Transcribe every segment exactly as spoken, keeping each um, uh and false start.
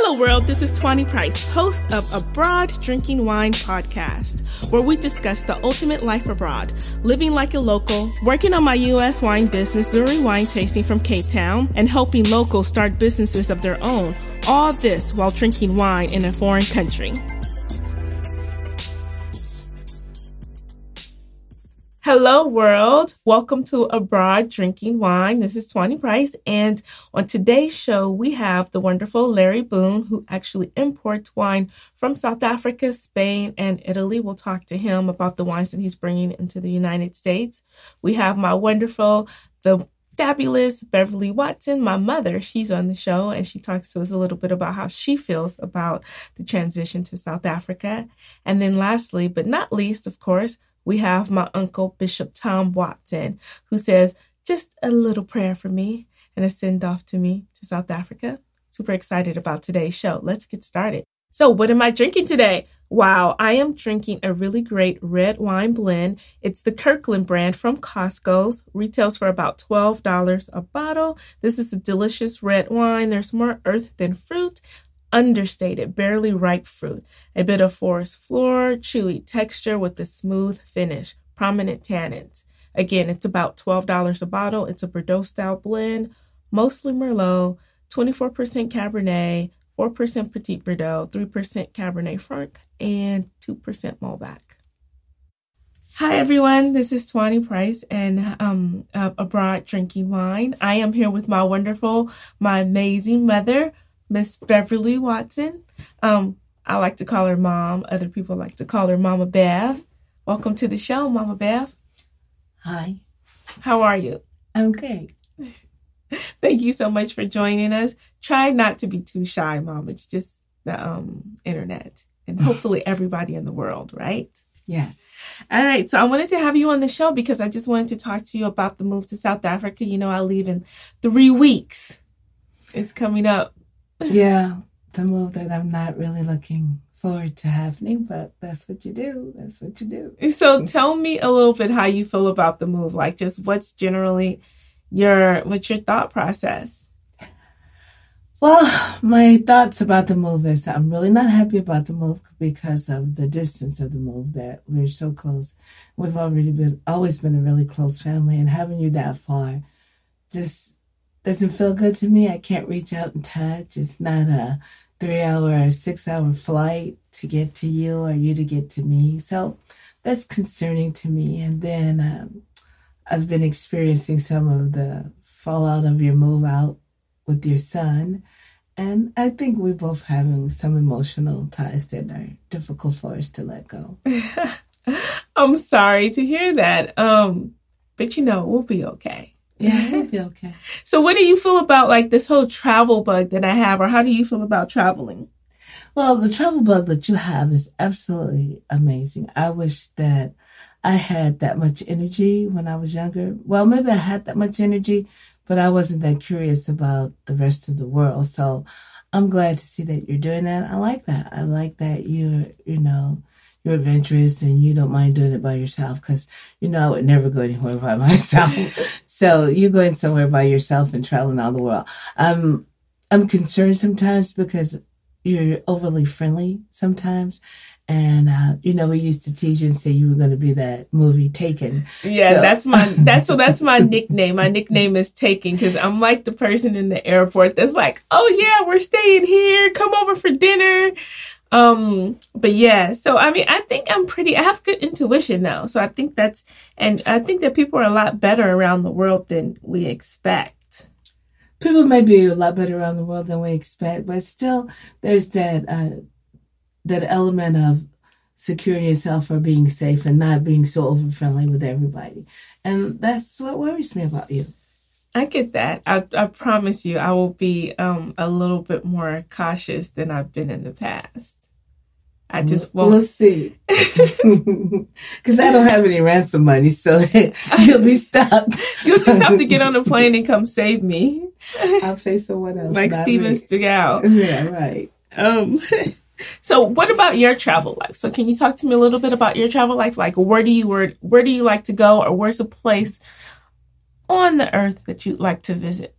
Hello world, this is Tuanni Price, host of Abroad Drinking Wine Podcast, where we discuss the ultimate life abroad, living like a local, working on my U S wine business, Zuri wine tasting from Cape Town, and helping locals start businesses of their own, all this while drinking wine in a foreign country. Hello world, welcome to Abroad Drinking Wine. This is Tuanni Price, and on today's show we have the wonderful Larry Boone, who actually imports wine from South Africa, Spain, and Italy. We'll talk to him about the wines that he's bringing into the United States. We have my wonderful, the fabulous Beverly Watson, my mother. She's on the show, and she talks to us a little bit about how she feels about the transition to South Africa. And then lastly, but not least, of course, we have my uncle, Bishop Tom Watson, who says, just a little prayer for me and a send off to me to South Africa. Super excited about today's show. Let's get started. So what am I drinking today? Wow, I am drinking a really great red wine blend. It's the Kirkland brand from Costco's. Retails for about twelve dollars a bottle. This is a delicious red wine. There's more earth than fruit. Understated, barely ripe fruit. A bit of forest floor, chewy texture with a smooth finish. Prominent tannins. Again, it's about twelve dollars a bottle. It's a Bordeaux style blend. Mostly Merlot, twenty-four percent Cabernet, four percent Petit Verdot, three percent Cabernet Franc, and two percent Malbec. Hi, everyone. This is Tuanni Price and um, of Abroad Drinking Wine. I am here with my wonderful, my amazing mother, Miss Beverly Watson. Um, I like to call her Mom. Other people like to call her Mama Bev. Welcome to the show, Mama Bev. Hi. How are you? I'm good. Thank you so much for joining us. Try not to be too shy, Mom. It's just the um, internet and hopefully everybody in the world, right? Yes. All right. So I wanted to have you on the show because I just wanted to talk to you about the move to South Africa. You know, I leave in three weeks. It's coming up. Yeah, the move that I'm not really looking forward to happening, but that's what you do. That's what you do. So tell me a little bit how you feel about the move. Like, just what's generally your, what's your thought process? Well, my thoughts about the move is I'm really not happy about the move because of the distance of the move, that we're so close. We've already been, always been a really close family, and having you that far just doesn't feel good to me. I can't reach out and touch. It's not a three-hour or six-hour flight to get to you or you to get to me. So that's concerning to me. And then um, I've been experiencing some of the fallout of your move out with your son. And I think we're both having some emotional ties that are difficult for us to let go. I'm sorry to hear that. Um, but, you know, we'll be okay. Yeah, it'll be okay. So what do you feel about like this whole travel bug that I have, or how do you feel about traveling? Well, the travel bug that you have is absolutely amazing. I wish that I had that much energy when I was younger. Well, maybe I had that much energy, but I wasn't that curious about the rest of the world. So I'm glad to see that you're doing that. I like that. I like that you're, you know, you're adventurous and you don't mind doing it by yourself, because, you know, I would never go anywhere by myself. So you're going somewhere by yourself and traveling all the world. Um, I'm concerned sometimes because you're overly friendly sometimes. And, uh, you know, we used to tease you and say you were going to be that movie Taken. Yeah, so. that's my that's so that's my nickname. My nickname is Taken, because I'm like the person in the airport that's like, oh, yeah, we're staying here. Come over for dinner. Um, but yeah, so, I mean, I think I'm pretty, I have good intuition though. So I think that's, and I think that people are a lot better around the world than we expect. People may be a lot better around the world than we expect, but still there's that, uh, that element of securing yourself or being safe and not being so over friendly with everybody. And that's what worries me about you. I get that. I, I promise you, I will be um, a little bit more cautious than I've been in the past. I just won't. We'll see. Because I don't have any ransom money, so you'll be stopped. You'll just have to get on a plane and come save me. I'll pay someone else. Like Steven Stigall. Yeah, right. Um. So what about your travel life? So can you talk to me a little bit about your travel life? Like, where do you where, where do you like to go, or where's a place on the earth that you'd like to visit?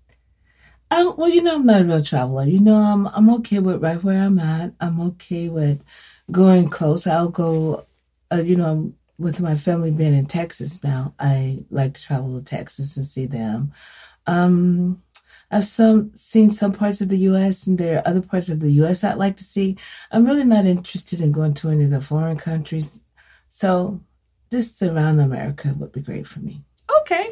Um, well, you know, I'm not a real traveler. You know, I'm I'm okay with right where I'm at. I'm okay with going close. I'll go, uh, you know, with my family being in Texas now, I like to travel to Texas and see them. Um, I've some seen some parts of the U S and there are other parts of the U S I'd like to see. I'm really not interested in going to any of the foreign countries. So just around America would be great for me. Okay.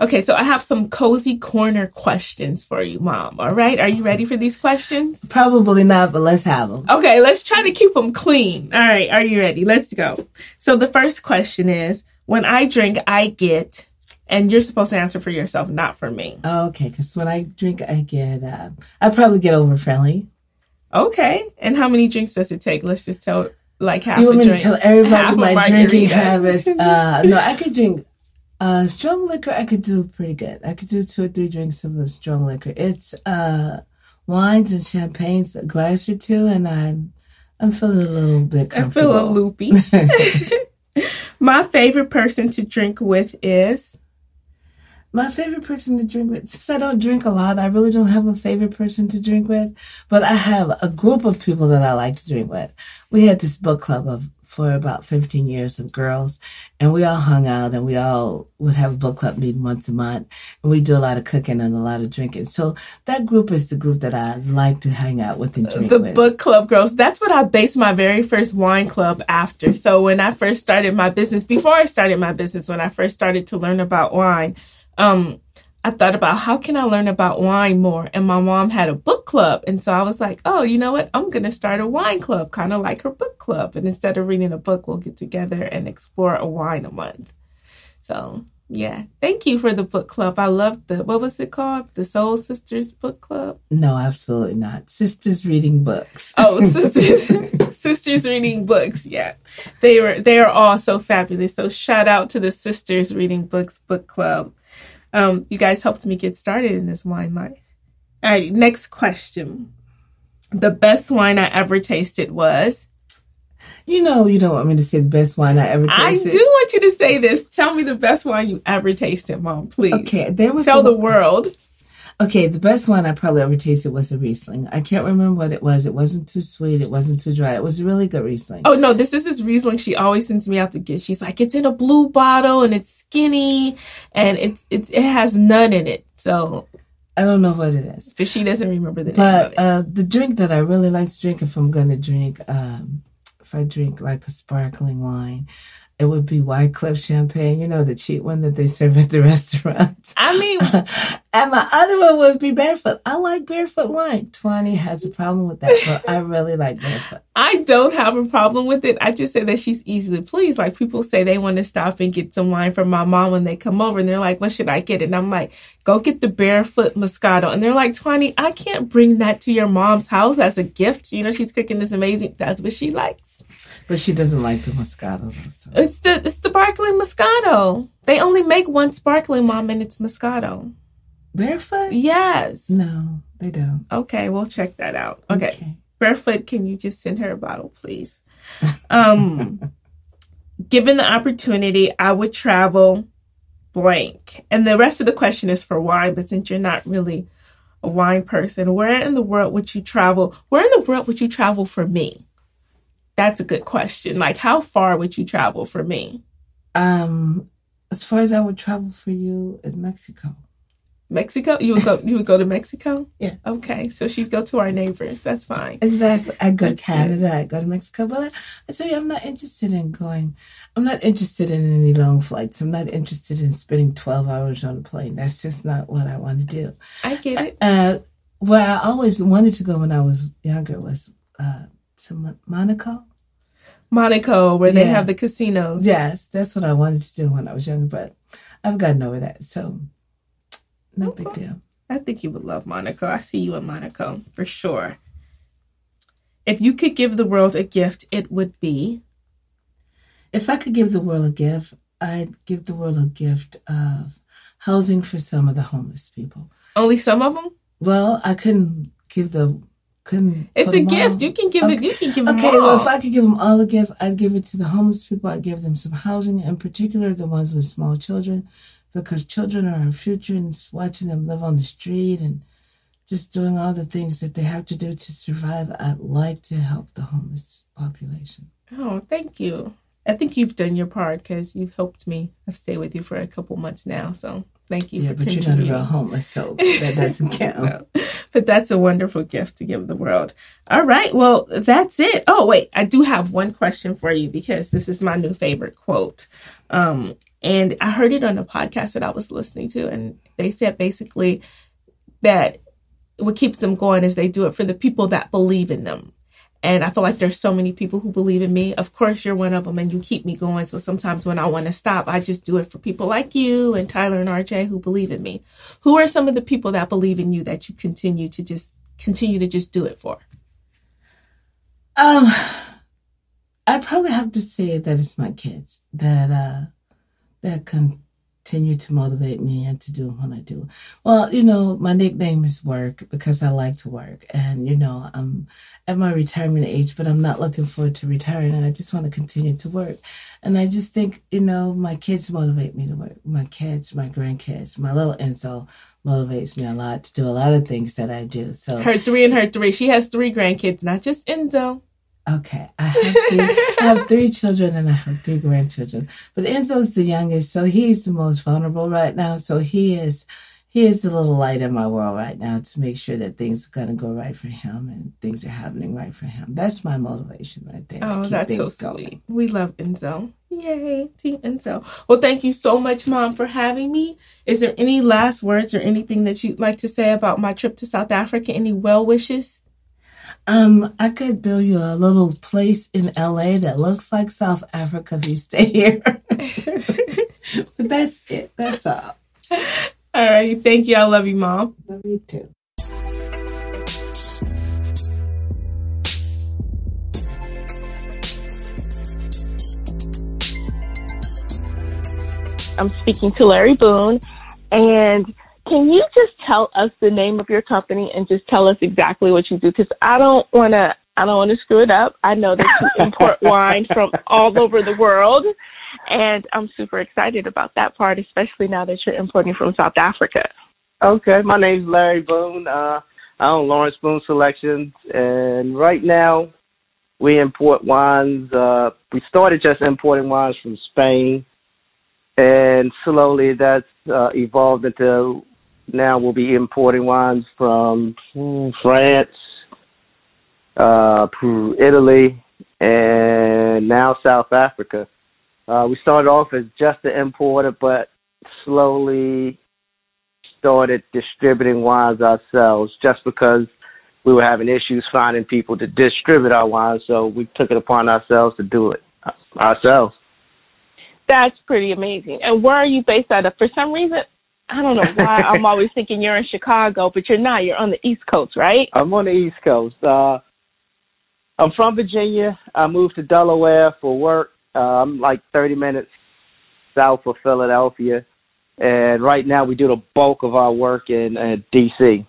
Okay, so I have some cozy corner questions for you, Mom. All right, are you ready for these questions? Probably not, but let's have them. Okay, let's try to keep them clean. All right, are you ready? Let's go. So the first question is, when I drink, I get, and you're supposed to answer for yourself, not for me. Okay, because when I drink, I get, uh, I probably get over-friendly. Okay, and how many drinks does it take? Let's just tell, like, half a drink. You want me to tell everybody my drinking habits? Uh, no, I could drink... Uh, strong liquor, I could do pretty good. I could do two or three drinks of a strong liquor. It's uh, wines and champagnes, a glass or two, and I'm I'm feeling a little bit comfortable. I feel a loopy. My favorite person to drink with is? My favorite person to drink with, since I don't drink a lot, I really don't have a favorite person to drink with, but I have a group of people that I like to drink with. We had this book club of for about fifteen years of girls, and we all hung out, and we all would have a book club meeting once a month, and we do a lot of cooking and a lot of drinking. So that group is the group that I like to hang out with and drink the with. The book club girls, that's what I based my very first wine club after. So when I first started my business, before I started my business, when I first started to learn about wine, um, I thought about how can I learn about wine more? And my mom had a book club. And so I was like, oh, you know what? I'm going to start a wine club, kind of like her book club. And instead of reading a book, we'll get together and explore a wine a month. So, yeah. Thank you for the book club. I loved the, what was it called? The Soul Sisters Book Club? No, absolutely not. Sisters Reading Books. Oh, Sisters Sisters Reading Books. Yeah. They were, they are all so fabulous. So shout out to the Sisters Reading Books Book Club. Um, you guys helped me get started in this wine life. All right, next question. The best wine I ever tasted was? You know you don't want me to say the best wine I ever tasted. I do want you to say this. Tell me the best wine you ever tasted, Mom, please. Okay, there was Tell a... the world. Okay, the best wine I probably ever tasted was a Riesling. I can't remember what it was. It wasn't too sweet. It wasn't too dry. It was a really good Riesling. Oh, no, this is this Riesling she always sends me out to get. She's like, it's in a blue bottle, and it's skinny, and it's, it's it has none in it. So I don't know what it is. But she doesn't remember the but, name of it. But uh, the drink that I really like to drink, if I'm going to drink, um, if I drink like a sparkling wine, it would be Wycliffe champagne, you know, the cheap one that they serve at the restaurants. I mean, and my other one would be Barefoot. I like Barefoot wine. Tuanni has a problem with that, but I really like Barefoot. I don't have a problem with it. I just say that she's easily pleased. Like, people say they want to stop and get some wine from my mom when they come over, and they're like, what should I get? And I'm like, go get the Barefoot Moscato. And they're like, Tuanni, I can't bring that to your mom's house as a gift. You know, she's cooking this amazing. That's what she likes. But she doesn't like the Moscato. So. It's the it's the sparkling Moscato. They only make one sparkling, Mom, and it's Moscato. Barefoot? Yes. No, they don't. Okay, we'll check that out. Okay. okay. Barefoot, can you just send her a bottle, please? Um, given the opportunity, I would travel blank. And the rest of the question is for wine, but since you're not really a wine person, where in the world would you travel? Where in the world would you travel for me? That's a good question. Like, how far would you travel for me? Um, as far as I would travel for you is Mexico. Mexico? You would go you would go to Mexico? Yeah. Okay. So she'd go to our neighbors. That's fine. Exactly. I'd go That's to Canada. Good. I'd go to Mexico. But I, I tell you, I'm not interested in going. I'm not interested in any long flights. I'm not interested in spending twelve hours on a plane. That's just not what I want to do. I get it. Uh, where I always wanted to go when I was younger was... Uh, to Monaco. Monaco, where yeah. they have the casinos. Yes, that's what I wanted to do when I was younger, but I've gotten over that, so no okay. big deal. I think you would love Monaco. I see you in Monaco, for sure. If you could give the world a gift, it would be? If I could give the world a gift, I'd give the world a gift of housing for some of the homeless people. Only some of them? Well, I couldn't give the... Couldn't it's a gift. All. You can give okay. it. You can give them okay, all. Okay, well, if I could give them all a gift, I'd give it to the homeless people. I'd give them some housing, in particular the ones with small children, because children are our future, and watching them live on the street and just doing all the things that they have to do to survive, I'd like to help the homeless population. Oh, thank you. I think you've done your part because you've helped me. I've stayed with you for a couple months now, so thank you yeah, for contributing. Yeah, but you're not a real homeless, so that doesn't count. No. But that's a wonderful gift to give the world. All right, well, that's it. Oh, wait, I do have one question for you because this is my new favorite quote. Um, and I heard it on a podcast that I was listening to, and they said basically that what keeps them going is they do it for the people that believe in them. And I feel like there's so many people who believe in me. Of course, you're one of them and you keep me going. So sometimes when I want to stop, I just do it for people like you and Tyler and R J who believe in me. Who are some of the people that believe in you that you continue to just continue to just do it for? Um, I probably have to say that it's my kids that uh, that continue to motivate me and to do what I do. Well, you know, my nickname is work because I like to work. And, you know, I'm at my retirement age, but I'm not looking forward to retiring, and I just want to continue to work. And I just think, you know, my kids motivate me to work. My kids, my grandkids, my little Enzo motivates me a lot to do a lot of things that I do. So her three and her three. She has three grandkids, not just Enzo. Okay. I have three, I have three children and I have three grandchildren. But Enzo's the youngest, so he's the most vulnerable right now. So he is... He is the little light in my world right now to make sure that things are going to go right for him and things are happening right for him. That's my motivation right there. Oh, to keep that's so sweet. Going. We love Enzo. Yay, Team Enzo. Well, thank you so much, Mom, for having me. Is there any last words or anything that you'd like to say about my trip to South Africa? Any well wishes? Um, I could build you a little place in L A that looks like South Africa if you stay here. But that's it. That's all. All right. Thank you. I love you, Mom. Love you too. I'm speaking to Larry Boone. And can you just tell us the name of your company and just tell us exactly what you do? Because I don't want to I don't want to screw it up. I know that you import wine from all over the world. And I'm super excited about that part, especially now that you're importing from South Africa. Okay. My name's Larry Boone. Uh, I own Lawrence Boone Selections. And right now we import wines. Uh, we started just importing wines from Spain. And slowly that's uh, evolved into now we'll be importing wines from France, uh, Italy, and now South Africa. Uh, we started off as just an importer, but slowly started distributing wines ourselves just because we were having issues finding people to distribute our wines. So we took it upon ourselves to do it ourselves. That's pretty amazing. And where are you based out of? For some reason, I don't know why I'm always thinking you're in Chicago, but you're not. You're on the East Coast, right? I'm on the East Coast. Uh, I'm from Virginia. I moved to Delaware for work. I'm um, like thirty minutes south of Philadelphia, and right now we do the bulk of our work in uh, D C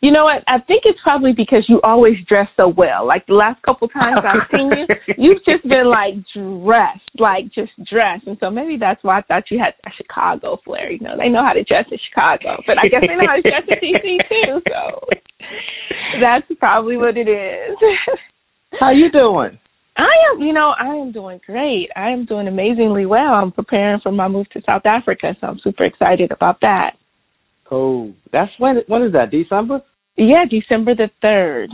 You know what? I think it's probably because you always dress so well. Like the last couple times I've seen you, you've just been like dressed, like just dressed. And so maybe that's why I thought you had a Chicago flair. You know, they know how to dress in Chicago, but I guess they know how to dress in D C too. So that's probably what it is. How you doing? I am, you know, I am doing great. I am doing amazingly well. I'm preparing for my move to South Africa, so I'm super excited about that. Oh, that's when, when is that, December? Yeah, December the third.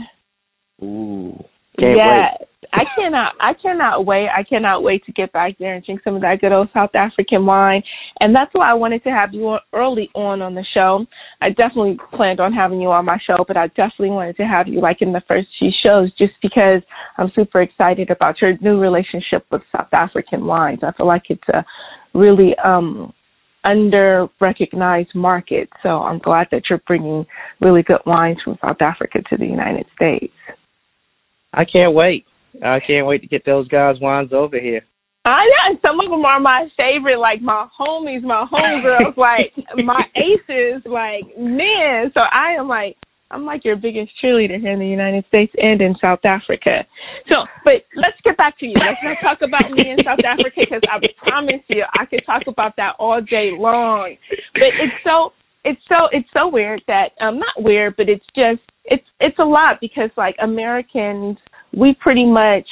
Ooh, can't yeah, wait. I cannot, I cannot wait. I cannot wait to get back there and drink some of that good old South African wine. And that's why I wanted to have you on early on on the show. I definitely planned on having you on my show, but I definitely wanted to have you like in the first few shows just because I'm super excited about your new relationship with South African wines. I feel like it's a really um, under-recognized market. So I'm glad that you're bringing really good wines from South Africa to the United States. I can't wait. I can't wait to get those guys' wines over here. I know, and some of them are my favorite, like my homies, my homegirls, like my aces, like men. So I am like, I'm like your biggest cheerleader here in the United States and in South Africa. So, but let's get back to you. Let's not talk about me in South Africa, because I promise you I could talk about that all day long. But it's so, it's so, it's so weird that, um, not weird, but it's just, it's, it's a lot, because like Americans, we pretty much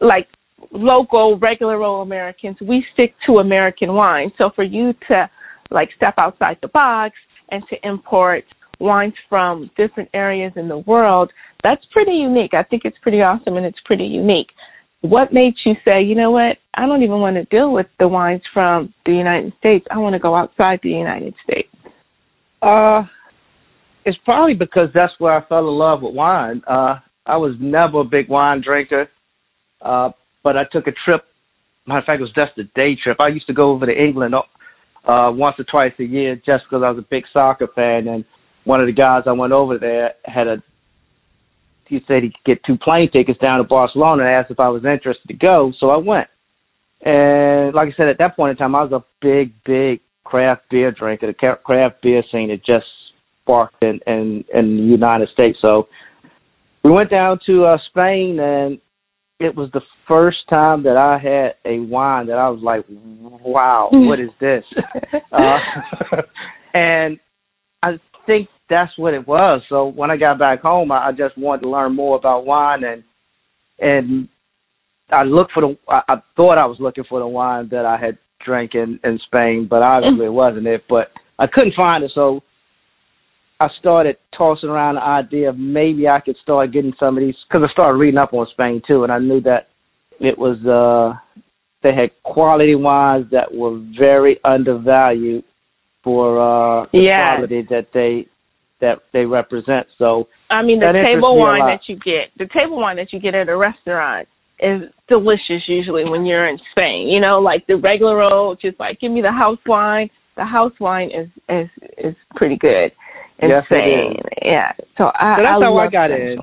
like local, regular old Americans, we stick to American wine. So for you to like step outside the box and to import wines from different areas in the world, that's pretty unique. I think it's pretty awesome, and it's pretty unique. What made you say, you know what, I don't even want to deal with the wines from the United States. I want to go outside the United States? Uh, it's probably because that's where I fell in love with wine. Uh, I was never a big wine drinker, uh, but I took a trip. Matter of fact, it was just a day trip. I used to go over to England uh, once or twice a year just because I was a big soccer fan, and one of the guys I went over there had a, he said he could get two plane tickets down to Barcelona and asked if I was interested to go, so I went. And like I said, at that point in time, I was a big, big craft beer drinker. The craft beer scene had just sparked in, in, in the United States. So we went down to uh, Spain, and it was the first time that I had a wine that I was like, wow, what is this? uh, and I think that's what it was. So when I got back home, I, I just wanted to learn more about wine, and and I looked for the. I, I thought I was looking for the wine that I had drank in, in Spain, but obviously it wasn't it. But I couldn't find it, so I started tossing around the idea of maybe I could start getting some of these, because I started reading up on Spain too, and I knew that it was uh, they had quality wines that were very undervalued for uh, the yeah. quality that they that they represent. So I mean, the table wine that you get, the table wine that you get at a restaurant is delicious usually when you're in Spain. You know, like the regular old, just like give me the house wine. The house wine is is, is pretty good in yes, Spain. Yeah. So I. So that's I how I got in.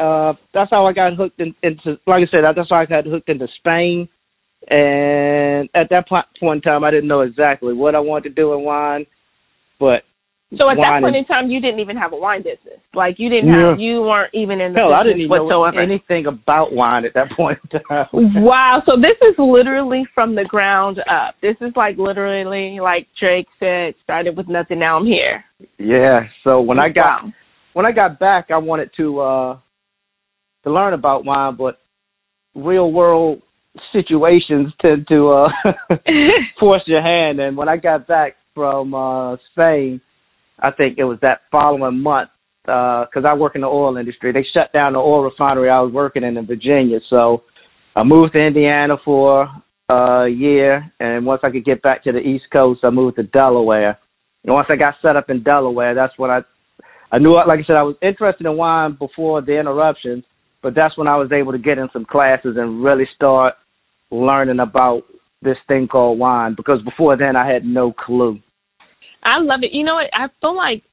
Uh, that's how I got hooked in, into. Like I said, that's how I got hooked into Spain. And at that point in time, I didn't know exactly what I wanted to do in wine, but so at that point in time, you didn't even have a wine business. Like you didn't have, yeah. you weren't even in the Hell, business I didn't even whatsoever. Know anything about wine at that point in time. Wow! So this is literally from the ground up. This is like literally, like Drake said, started with nothing. Now I'm here. Yeah. So when I got wow. when I got back, I wanted to uh, to learn about wine, but real world situations tend to uh, force your hand. And when I got back from uh, Spain, I think it was that following month, because uh, I work in the oil industry. They shut down the oil refinery I was working in in Virginia. So I moved to Indiana for a year, and once I could get back to the East Coast, I moved to Delaware. And once I got set up in Delaware, that's when I, I knew, like I said, I was interested in wine before the interruptions, but that's when I was able to get in some classes and really start learning about this thing called wine, because before then I had no clue. I love it. You know what? I feel like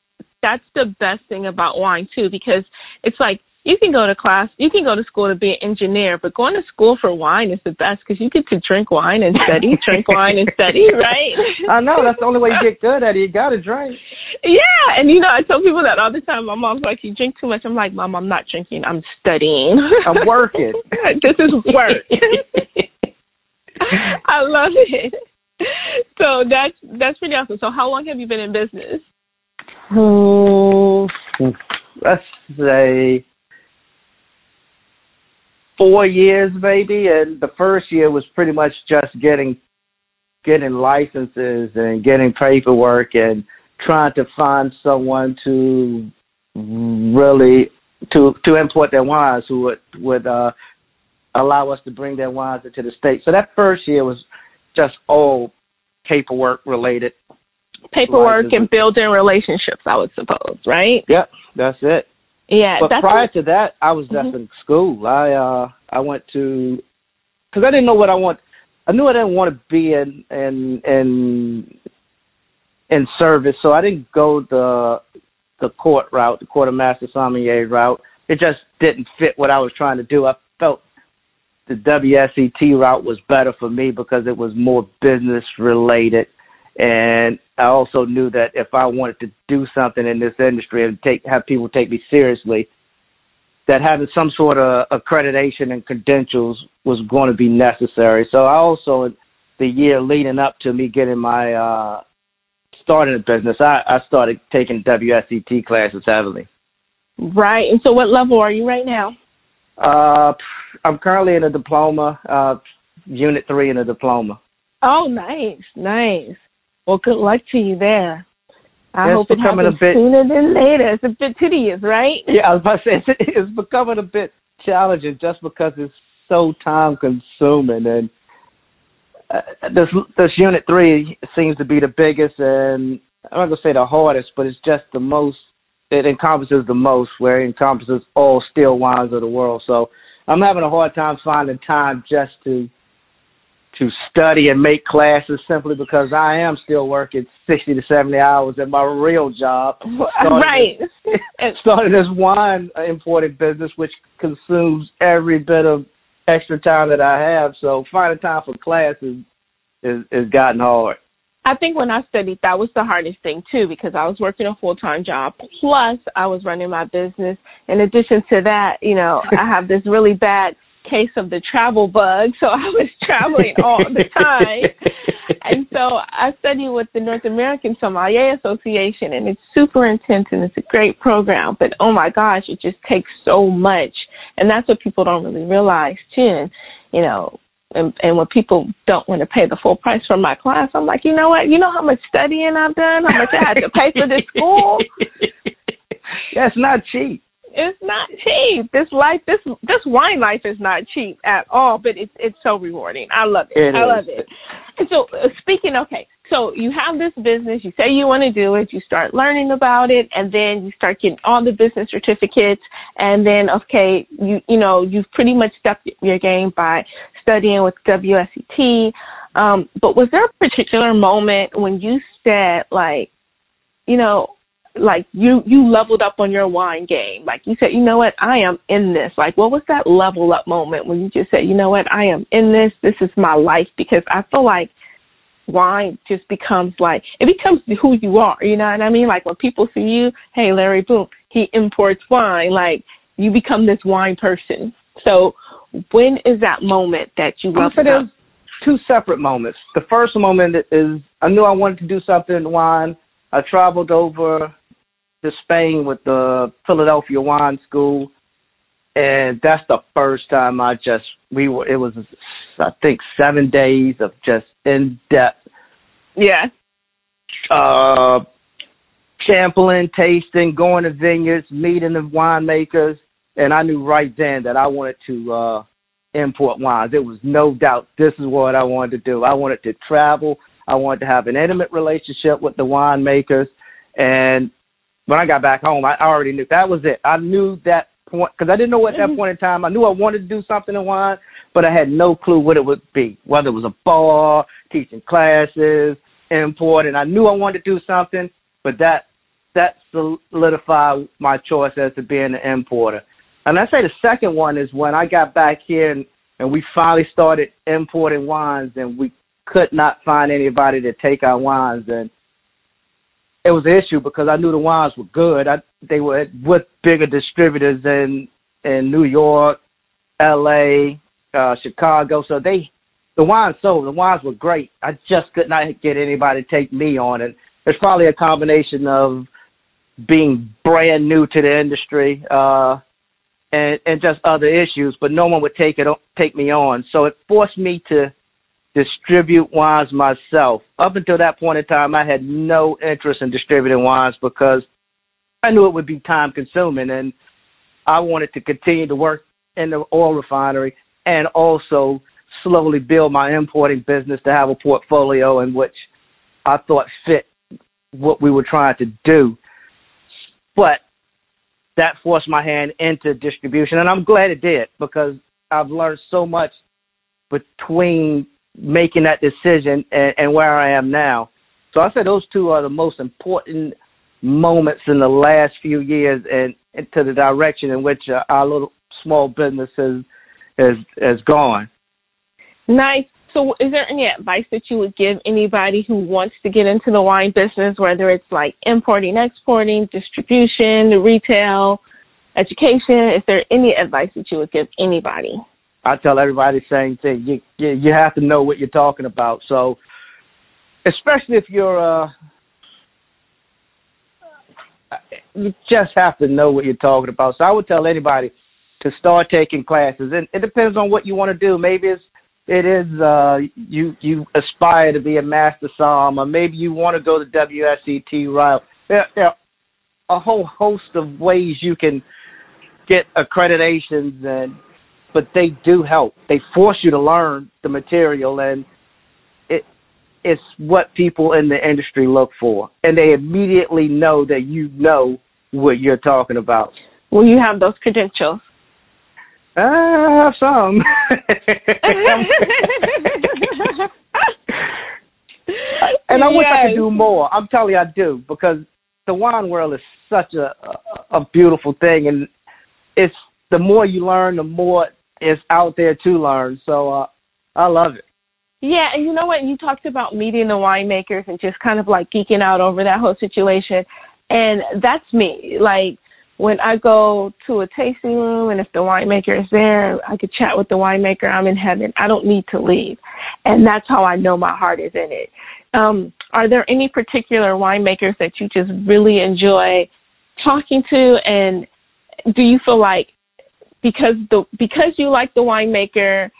that's the best thing about wine too, because it's like you can go to class, you can go to school to be an engineer, but going to school for wine is the best because you get to drink wine and study, drink wine and study, right? I know. That's the only way you get good at it. You got to drink. Yeah. And, you know, I tell people that all the time. My mom's like, you drink too much. I'm like, Mom, I'm not drinking. I'm studying. I'm working. This is work. I love it. So that's that's pretty awesome. So how long have you been in business? Oh, let's say four years, maybe. And the first year was pretty much just getting getting licenses and getting paperwork and trying to find someone to really to to import their wines who would would uh, allow us to bring their wines into the state. So that first year was just all paperwork related. Paperwork and building relationships, I would suppose, right? Yep, that's it. Yeah. But prior to that, I was just in school. I uh, I went to, because I didn't know what I want. I knew I didn't want to be in in in in service, so I didn't go the the court route, the quartermaster sommelier route. It just didn't fit what I was trying to do. I felt the W S E T route was better for me because it was more business related, and I also knew that if I wanted to do something in this industry and take have people take me seriously, that having some sort of accreditation and credentials was going to be necessary. So I also, the year leading up to me getting my uh, start in the business, I, I started taking W S E T classes heavily. Right. And so what level are you right now? Uh, I'm currently in a diploma, uh, unit three in a diploma. Oh, nice, nice. Well, good luck to you there. I it's hope it happens a bit, sooner than later. It's a bit tedious, right? Yeah, I was about to say, it's becoming a bit challenging just because it's so time-consuming. And uh, this this Unit three seems to be the biggest, and I'm not going to say the hardest, but it's just the most, it encompasses the most, where it encompasses all still wines of the world. So I'm having a hard time finding time just to to study and make classes simply because I am still working sixty to seventy hours at my real job. Right. And started this wine importing business, which consumes every bit of extra time that I have. So finding time for classes is, is, is gotten hard. I think when I studied, that was the hardest thing too, because I was working a full-time job. Plus I was running my business. In addition to that, you know, I have this really bad case of the travel bug, so I was traveling all the time. And so I studied with the North American Sommelier Association, and it's super intense and it's a great program, but oh my gosh, it just takes so much. And that's what people don't really realize too, you know. And, and when people don't want to pay the full price for my class, I'm like, you know what, you know how much studying I've done, how much I had to pay for this school? That's not cheap. It's not cheap. This life, this this wine life is not cheap at all, but it's it's so rewarding. I love it. it I is. love it. And so speaking, okay, so you have this business, you say you want to do it, you start learning about it, and then you start getting all the business certificates, and then, okay, you you know, you've pretty much stepped your game by studying with W S E T. Um, but was there a particular moment when you said, like, you know, like you, you leveled up on your wine game? Like you said, you know what, I am in this. Like, what was that level up moment when you just said, you know what, I am in this. This is my life? Because I feel like wine just becomes like, it becomes who you are. You know what I mean? Like when people see you, hey, Larry Boone, he imports wine. Like you become this wine person. So when is that moment that you leveled up? Two separate moments. The first moment is I knew I wanted to do something in wine. I traveled over to Spain with the Philadelphia Wine School, and that's the first time I just we were it was I think seven days of just in depth, yeah, uh, sampling, tasting, going to vineyards, meeting the winemakers, and I knew right then that I wanted to uh, import wines. There was no doubt this is what I wanted to do. I wanted to travel. I wanted to have an intimate relationship with the winemakers, and when I got back home, I already knew. That was it. I knew that point because I didn't know at that point in time. I knew I wanted to do something in wine, but I had no clue what it would be, whether it was a bar, teaching classes, importing. I knew I wanted to do something, but that that solidified my choice as to being an importer. And I say the second one is when I got back here and, and we finally started importing wines, and we could not find anybody to take our wines, and it was an issue because I knew the wines were good. I, they were with bigger distributors in in New York, L A, uh, Chicago. So they, the wines sold. The wines were great. I just could not get anybody to take me on. And it's probably a combination of being brand new to the industry uh, and and just other issues. But no one would take it take me on. So it forced me to distribute wines myself. Up until that point in time, I had no interest in distributing wines because I knew it would be time consuming, and I wanted to continue to work in the oil refinery and also slowly build my importing business to have a portfolio in which I thought fit what we were trying to do. But that forced my hand into distribution, and I'm glad it did because I've learned so much between making that decision and, and where I am now. So I said those two are the most important moments in the last few years and, and to the direction in which uh, our little small business has, has, has gone. Nice. So is there any advice that you would give anybody who wants to get into the wine business, whether it's like importing, exporting, distribution, retail, education? Is there any advice that you would give anybody? I tell everybody the same thing. You, you, you have to know what you're talking about. So especially if you're uh, – you just have to know what you're talking about. So I would tell anybody to start taking classes. And it depends on what you want to do. Maybe it's It is uh, you. You aspire to be a master somm, or maybe you want to go the W S E T route. There, there are a whole host of ways you can get accreditations, and but they do help. They force you to learn the material, and it it's what people in the industry look for, and they immediately know that you know what you're talking about. Well, you have those credentials. Ah, uh, some. And I wish yes. I could do more. I'm telling you, I do, because the wine world is such a, a a beautiful thing, and it's the more you learn, the more it's out there to learn. So uh, I love it. Yeah, and you know what? You talked about meeting the winemakers and just kind of like geeking out over that whole situation, and that's me, like. When I go to a tasting room and if the winemaker is there, I could chat with the winemaker. I'm in heaven. I don't need to leave. And that's how I know my heart is in it. Um, are there any particular winemakers that you just really enjoy talking to? And do you feel like because the because you like the winemaker,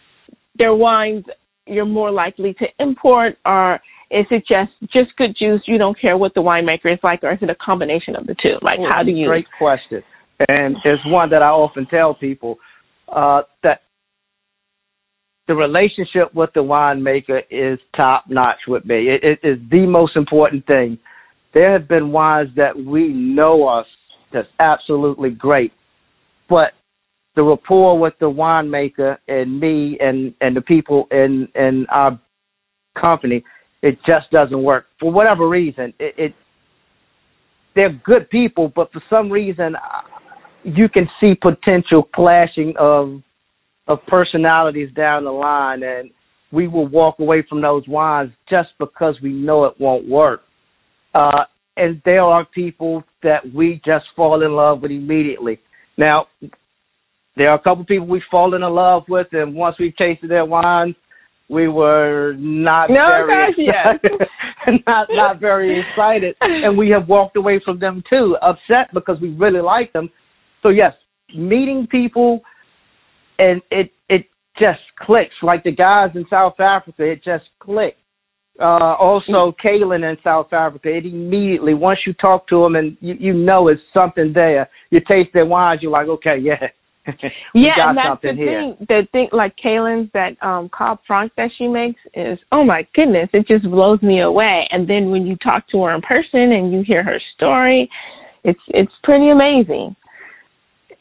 their wines, you're more likely to import? Or is it just, just good juice, you don't care what the winemaker is like, or is it a combination of the two? Like, how do you... Great question. And it's one that I often tell people, uh, that the relationship with the winemaker is top-notch with me. It, it is the most important thing. There have been wines that we know are that's absolutely great, but the rapport with the winemaker and me and, and the people in, in our company... It just doesn't work for whatever reason. It, it they're good people, but for some reason, you can see potential clashing of of personalities down the line, and we will walk away from those wines just because we know it won't work. Uh, and there are people that we just fall in love with immediately. Now, there are a couple people we fall in love with, and once we've tasted their wines, we were not no, very excited, not, not very excited, and we have walked away from them too, upset because we really like them. So yes, meeting people, and it it just clicks. Like the guys in South Africa, it just clicks. Uh, also, Kaylin in South Africa, it immediately, once you talk to them and you, you know it's something there, you taste their wines, you're like, okay, yeah. Yeah, and that's the here. thing. The thing, like Kaylin's, that um, Cab Franc that she makes is, oh my goodness, it just blows me away. And then when you talk to her in person and you hear her story, it's it's pretty amazing.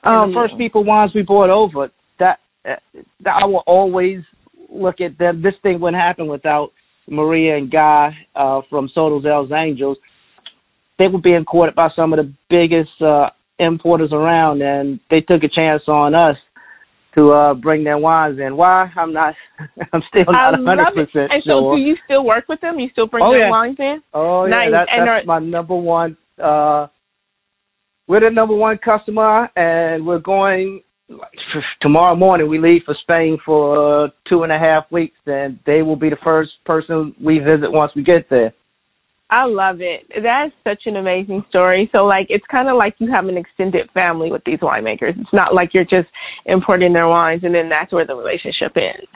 Um, the first people wines we brought over, that, uh, that I will always look at them. This thing wouldn't happen without Maria and Guy uh, from Soto's Els Angels. They were being courted by some of the biggest Uh, importers around, and they took a chance on us to uh, bring their wines in. Why? I'm not, I'm still not one hundred percent sure. And so do you still work with them? You still bring oh, their yeah. wines in? Oh, nice. yeah. That, that's are, my number one. Uh, we're the number one customer, and we're going tomorrow morning. We leave for Spain for uh, two and a half weeks, and they will be the first person we visit once we get there. I love it. That's such an amazing story. So, like, it's kind of like you have an extended family with these winemakers. It's not like you're just importing their wines, and then that's where the relationship ends.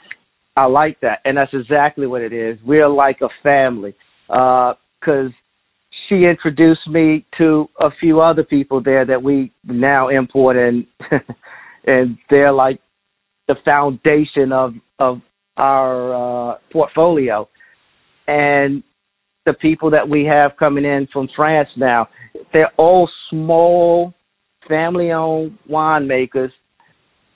I like that, and that's exactly what it is. We're like a family, uh, because she introduced me to a few other people there that we now import, and and they're like the foundation of, of our uh, portfolio. And the people that we have coming in from France now, they're all small, family-owned winemakers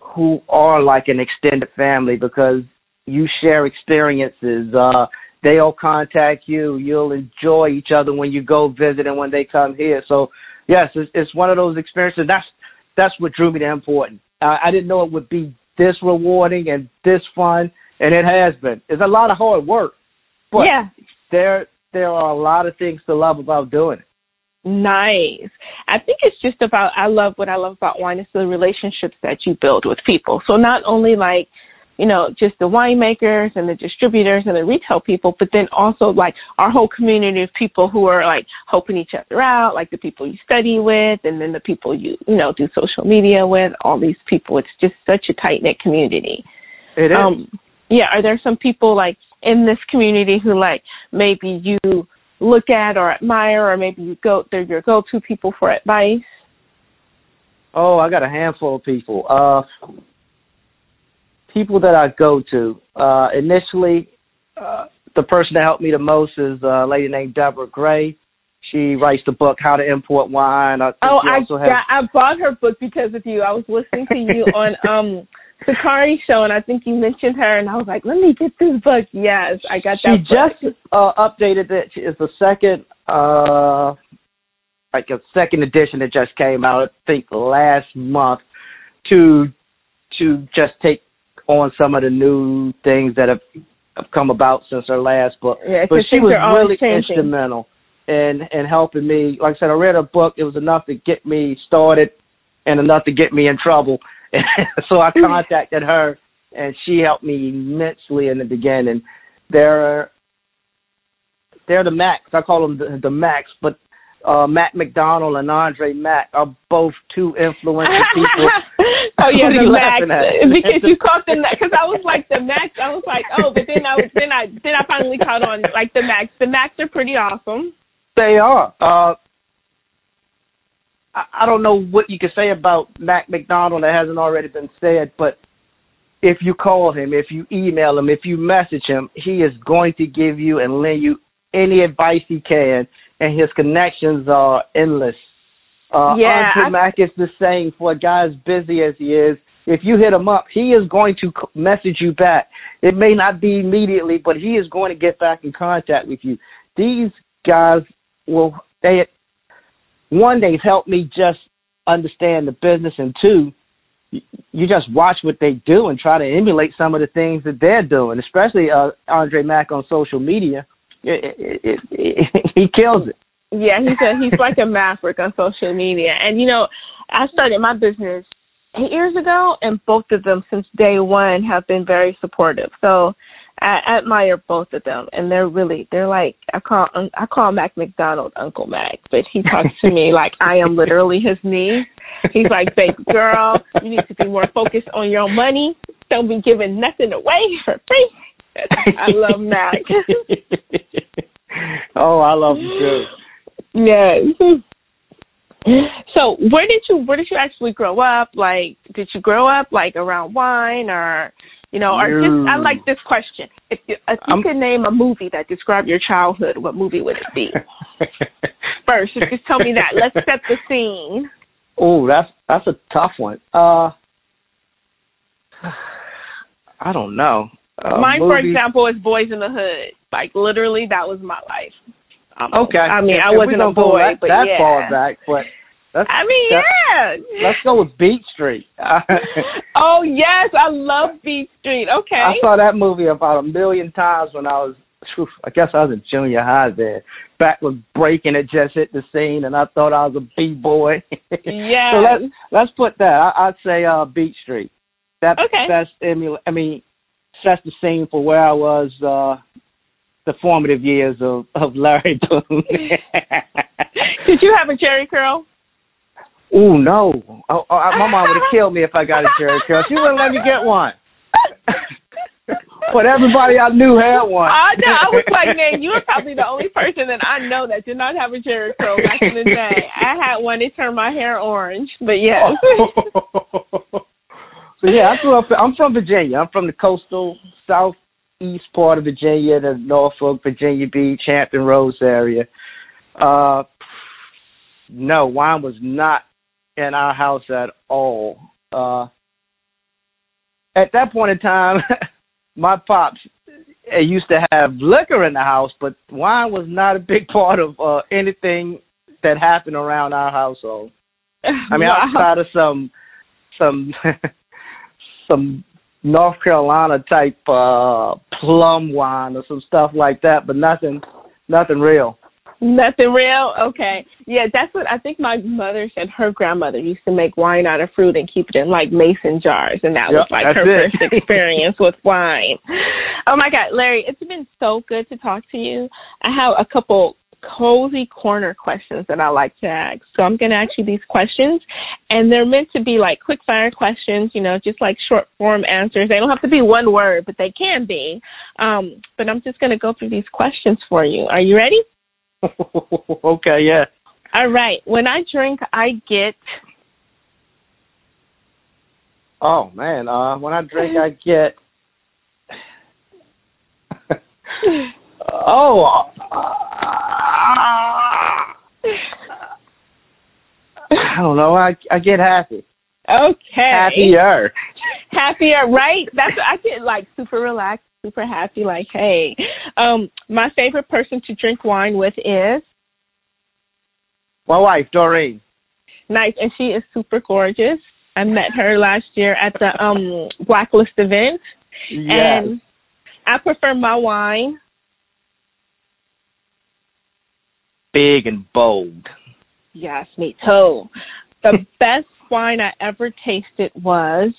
who are like an extended family because you share experiences. Uh, they'll contact you. You'll enjoy each other when you go visit and when they come here. So, yes, it's, it's one of those experiences. That's that's what drew me to importing. Uh, I didn't know it would be this rewarding and this fun and it has been. It's a lot of hard work, but yeah. there there are a lot of things to love about doing it. Nice. I think it's just about, I love what I love about wine is the relationships that you build with people. So not only like, you know, just the winemakers and the distributors and the retail people, but then also like our whole community of people who are like helping each other out, like the people you study with and then the people you, you know, do social media with, all these people. It's just such a tight-knit community. It is. Um, yeah. Are there some people like in this community who like maybe you look at or admire or maybe you go, they're your go-to people for advice? Oh, I got a handful of people. Uh People that I go to, uh, initially, uh, the person that helped me the most is a lady named Deborah Gray. She writes the book, How to Import Wine. I oh, I, also has... I bought her book because of you. I was listening to you on um, Sakari's show, and I think you mentioned her, and I was like, let me get this book. Yes, I got that She book. just uh, updated it. It's the second, uh, like a second edition that just came out, I think, last month to to just take on some of the new things that have, have come about since her last book. Yeah, but she was really changing. instrumental in, in helping me. Like I said, I read her book. It was enough to get me started and enough to get me in trouble. And so I contacted her, and she helped me immensely in the beginning. They're, they're the Macks. I call them the, the Macks, but uh, Matt McDonald and Andre Mack are both two influential people. Oh yeah, the Mac. Because you called them that. Because I was like the Macs. I was like, oh, but then I was, then I then I finally caught on. Like the Macs. The Macs are pretty awesome. They are. Uh, I, I don't know what you can say about Mac McDonald that hasn't already been said, but if you call him, if you email him, if you message him, he is going to give you and lend you any advice he can, and his connections are endless. Uh, yeah, Andre Mack is the same. For a guy as busy as he is, if you hit him up, he is going to message you back. It may not be immediately, but he is going to get back in contact with you. These guys, will they one, they've helped me just understand the business, and two, you just watch what they do and try to emulate some of the things that they're doing, especially uh, Andre Mack on social media. It, it, it, it, he kills it. Yeah, he's a, he's like a maverick on social media. And, you know, I started my business eight years ago, and both of them since day one have been very supportive. So I admire both of them, and they're really, they're like, I call I call Mac McDonald Uncle Mac, but he talks to me like I am literally his niece. He's like, baby girl, you need to be more focused on your money. Don't be giving nothing away for free. I love Mac. Oh, I love you too. Yes. So where did you where did you actually grow up? Like, did you grow up like around wine, or you know, or no. just I like this question. If you, if you could name a movie that described your childhood, what movie would it be? First, just tell me that. Let's set the scene. Oh, that's that's a tough one. Uh, I don't know. Uh, Mine, movie. for example, is Boys in the Hood. Like literally, that was my life. Okay. I mean, if, I wasn't a boy, that, but that yeah. far back, but that's, I mean, that, yeah. Let's go with Beat Street. Oh yes, I love Beat Street. Okay. I saw that movie about a million times when I was, whew, I guess I was in junior high then. Back when breaking it just hit the scene, and I thought I was a b-boy. Yeah. So let's let's put that. I, I'd say uh, Beat Street. That okay. That's emula- I mean, sets the scene for where I was. Uh, the formative years of, of Larry Boone. Did you have a jerry curl? Ooh, no. Oh, oh, my mom would have killed me if I got a jerry curl. She wouldn't let me get one. But everybody I knew had one. I know. I was like, man, you were probably the only person that I know that did not have a jerry curl back in the day. I had one. It turned my hair orange, but yes. So, yeah, I grew up, I'm from Virginia. I'm from the coastal south. East part of Virginia, the Norfolk, Virginia Beach, Hampton Roads area. Uh, no, wine was not in our house at all. Uh, at that point in time, my pops used to have liquor in the house, but wine was not a big part of uh, anything that happened around our household. I mean, wow. Outside of some, some, some. North Carolina type uh, plum wine or some stuff like that, but nothing, nothing real. Nothing real? Okay. Yeah, that's what I think my mother said. Her grandmother used to make wine out of fruit and keep it in, like, mason jars, and that yep, was, like, her it. first experience with wine. Oh, my God, Larry, it's been so good to talk to you. I have a couple cozy corner questions that I like to ask. So I'm going to ask you these questions, and they're meant to be, like, quick-fire questions, you know, just, like, short-form answers. They don't have to be one word, but they can be. Um, but I'm just going to go through these questions for you. Are you ready? Okay, yeah. All right. When I drink, I get... Oh, man. Uh, when I drink, I get... oh. I don't know. I, I get happy. Okay. Happier. Happier, right? That's I get, like, super relaxed. Super happy, like, hey. Um, my favorite person to drink wine with is? My wife, Doreen. Nice, and she is super gorgeous. I met her last year at the um, Blacklist event. Yes. And I prefer my wine? Big and bold. Yes, me too. The best wine I ever tasted was?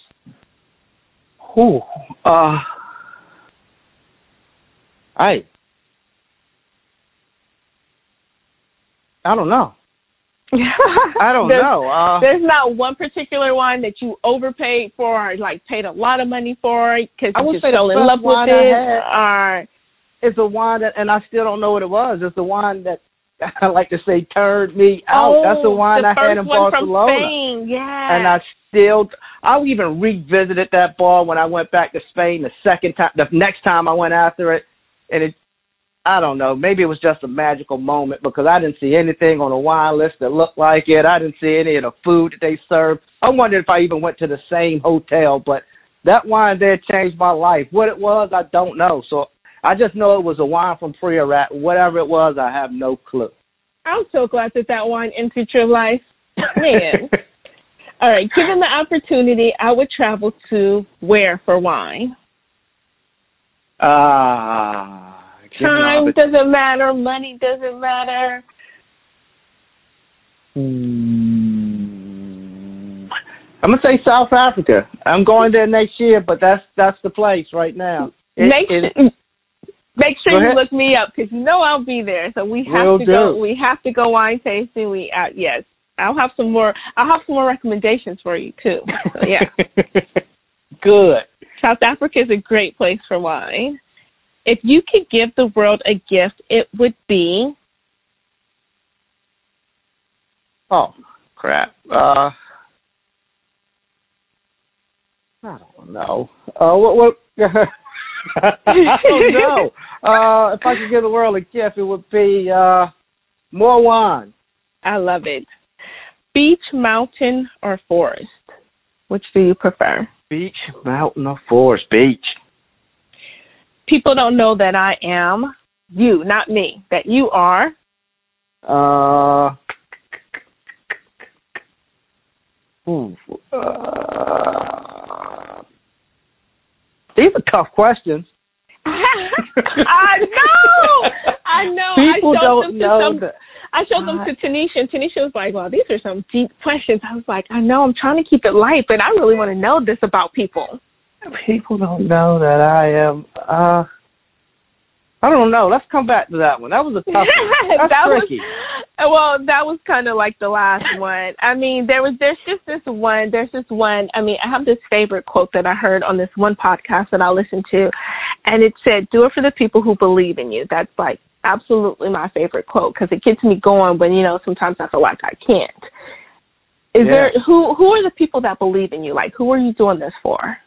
Ooh, uh... I I don't know. I don't there's, know. Uh, there's not one particular wine that you overpaid for, or, like, paid a lot of money for, because you just fell in love with it. Or it's a wine that, and I still don't know what it was. It's the wine that I like to say turned me out. Oh, that's the wine the I had in Barcelona. Spain. Yeah. And I still, I even revisited that bar when I went back to Spain the second time. The next time I went after it. And it, I don't know, maybe it was just a magical moment because I didn't see anything on the wine list that looked like it. I didn't see any of the food that they served. I wondered if I even went to the same hotel, but that wine there changed my life. What it was, I don't know. So I just know it was a wine from Priorat. Whatever it was, I have no clue. I'm so glad that that wine entered your life. Man. All right, given the opportunity, I would travel to where for wine? Ah, uh, time doesn't matter. Money doesn't matter. Hmm. I'm gonna say South Africa. I'm going there next year, but that's that's the place right now. It, make, it, make sure you ahead. Look me up because you know I'll be there. So we have Will to do. go. We have to go wine tasting. We out. Yes, I'll have some more. I'll have some more recommendations for you too. So, yeah. Good. South Africa is a great place for wine. If you could give the world a gift, it would be? Oh, crap. Uh, I don't know. Uh, what? what I don't know. Uh, if I could give the world a gift, it would be uh, more wine. I love it. Beach, mountain, or forest? Which do you prefer? Beach, mountain, or forest? Beach. People don't know that I am you, not me, that you are. Uh, ooh, uh these are tough questions. I know. I know. People I don't them know some, that. I showed them to Tinashe, and Tinashe was like, well, these are some deep questions. I was like, I know, I'm trying to keep it light, but I really want to know this about people. People don't know that I am. Uh, I don't know. Let's come back to that one. That was a tough one. That's that tricky. Was, well, that was kind of like the last one. I mean, there was, there's just this one. There's this one. I mean, I have this favorite quote that I heard on this one podcast that I listened to, and it said, do it for the people who believe in you. That's like, absolutely my favorite quote because it gets me going when, you know, sometimes I feel like I can't. Is yeah. there who who are the people that believe in you? Like, who are you doing this for?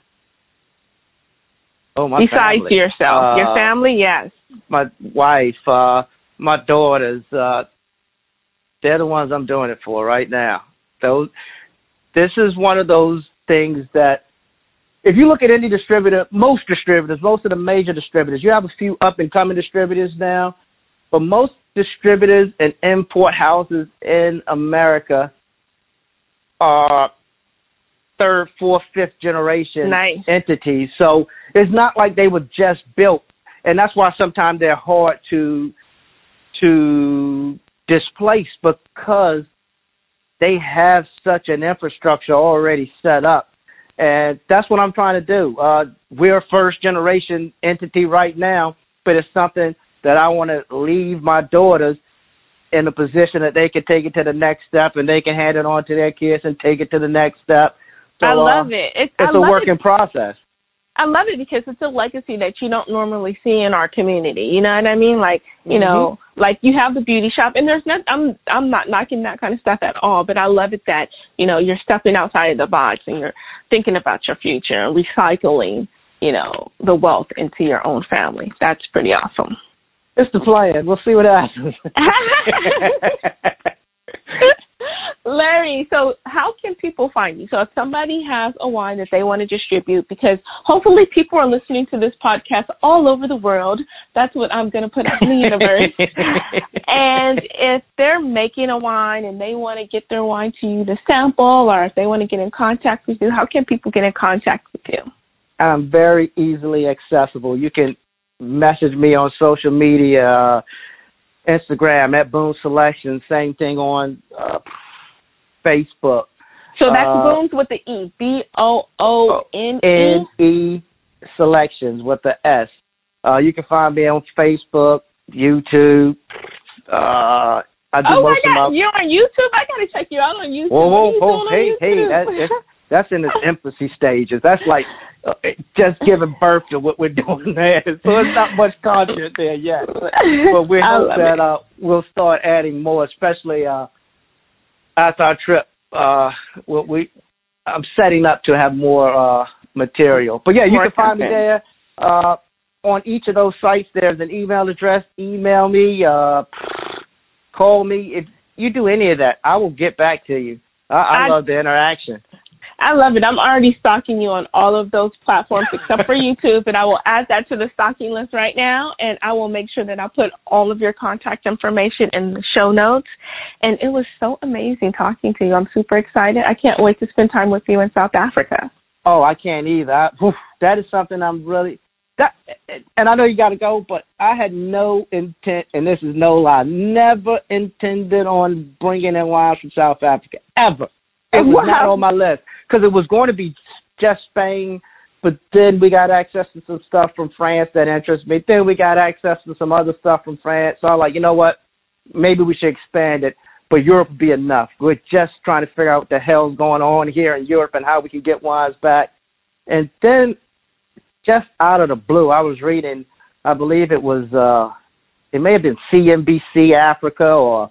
Oh, my Besides family. yourself. Uh, Your family, yes. My wife, uh, my daughters, uh, they're the ones I'm doing it for right now. Those, this is one of those things that if you look at any distributor, most distributors, most of the major distributors, you have a few up-and-coming distributors now, but most distributors and import houses in America are third, fourth, fifth generation nice. entities. So it's not like they were just built. And that's why sometimes they're hard to to displace, because they have such an infrastructure already set up. And that's what I'm trying to do. Uh, we're a first generation entity right now, but it's something that I want to leave my daughters in a position that they can take it to the next step, and they can hand it on to their kids and take it to the next step. So, I love um, it. It's, it's I a love working it. process. I love it because it's a legacy that you don't normally see in our community. You know what I mean? Like, you mm-hmm. know, like you have the beauty shop, and there's not, I'm, I'm not knocking that kind of stuff at all, but I love it that, you know, you're stepping outside of the box and you're thinking about your future and recycling, you know, the wealth into your own family. That's pretty awesome. It's the plan. We'll see what happens. Larry, so how can people find you? So if somebody has a wine that they want to distribute, because hopefully people are listening to this podcast all over the world. That's what I'm going to put out in the universe. And if they're making a wine and they want to get their wine to you to sample, or if they want to get in contact with you, how can people get in contact with you? I'm very easily accessible. You can message me on social media, uh, Instagram, at Boone Selections, same thing on uh, Facebook. So that's uh, Boone's with the E, B O O N E? N E Selections with the S. Uh, you can find me on Facebook, YouTube. Uh, I do oh, most my God, of my... you're on YouTube? I got to check you out on YouTube. Whoa, whoa, whoa, hey, hey, that, that's, that's in its infancy stages. That's like just giving birth to what we're doing there. So it's not much content there yet. But we hope that uh, we'll start adding more, especially... Uh, After our trip, uh, well, we I'm setting up to have more uh, material. But, yeah, you more can find content. me there. Uh, on each of those sites, there's an email address. Email me. Uh, call me. If you do any of that, I will get back to you. I, I, I love the interaction. I love it. I'm already stalking you on all of those platforms except for YouTube, and I will add that to the stalking list right now, and I will make sure that I put all of your contact information in the show notes. And it was so amazing talking to you. I'm super excited. I can't wait to spend time with you in South Africa. Oh, I can't either. I, that is something I'm really that, – and I know you got to go, but I had no intent, and this is no lie, never intended on bringing in wine from South Africa, ever. It was wow. not on my list. Because it was going to be just Spain, but then we got access to some stuff from France that interests me. Then we got access to some other stuff from France. So I'm like, you know what? Maybe we should expand it, but Europe would be enough. We're just trying to figure out what the hell's going on here in Europe and how we can get wines back. And then just out of the blue, I was reading, I believe it was, uh, it may have been C N B C Africa or,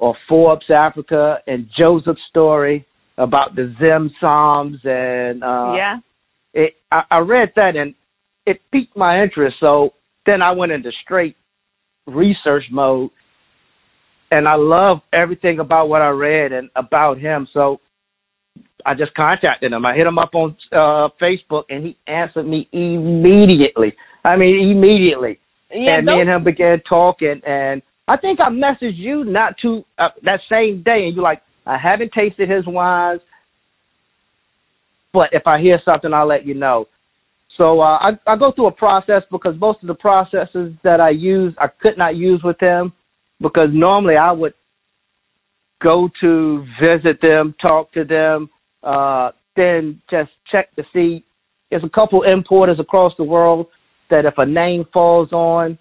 or Forbes Africa, and Joseph's story about the Zim Psalms, and uh, yeah. it, I, I read that, and it piqued my interest. So then I went into straight research mode, and I love everything about what I read and about him. So I just contacted him. I hit him up on uh, Facebook, and he answered me immediately. I mean, immediately. Yeah, and me and him began talking, and I think I messaged you not too uh, that same day, and you're like, I haven't tasted his wines, but if I hear something, I'll let you know. So uh, I, I go through a process, because most of the processes that I use, I could not use with them, because normally I would go to visit them, talk to them, uh, then just check to see. There's a couple importers across the world that if a name falls on,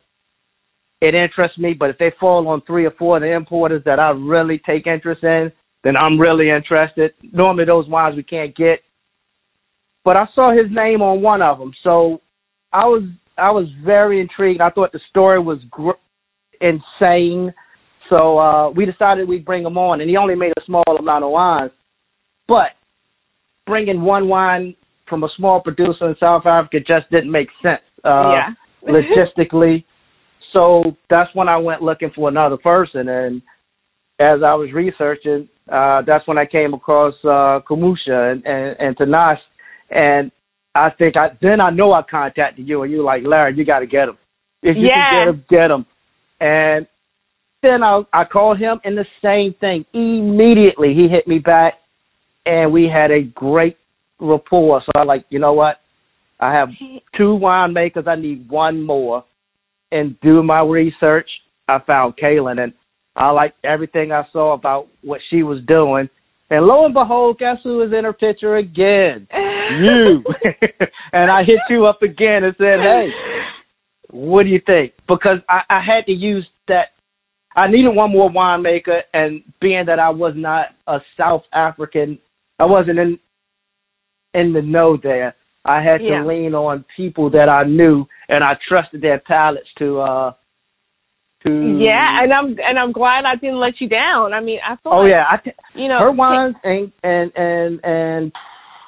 it interests me, but if they fall on three or four of the importers that I really take interest in, then I'm really interested. Normally those wines we can't get. But I saw his name on one of them, so I was I was very intrigued. I thought the story was gr- insane, so uh, we decided we'd bring him on, and he only made a small amount of wines. But bringing one wine from a small producer in South Africa just didn't make sense uh, yeah. logistically. So that's when I went looking for another person, and as I was researching, uh, that's when I came across uh, Kamusha and, and, and Tinashe, and I think I then I know I contacted you, and you were like, Larry, you got to get him. If you yeah. can get him, get him. And then I, I called him, and the same thing. Immediately he hit me back, and we had a great rapport. So I like, you know what? I have two winemakers. I need one more. And doing my research, I found Kaylin, and I liked everything I saw about what she was doing. And lo and behold, guess who is in her picture again? You. And I hit you up again and said, hey, what do you think? Because I, I had to use that. I needed one more winemaker, and being that I was not a South African, I wasn't in in the know there. I had yeah. to lean on people that I knew and I trusted their palates to uh to Yeah, and I'm and I'm glad I didn't let you down. I mean, I thought Oh like, yeah, I th- you know, her wines and and and and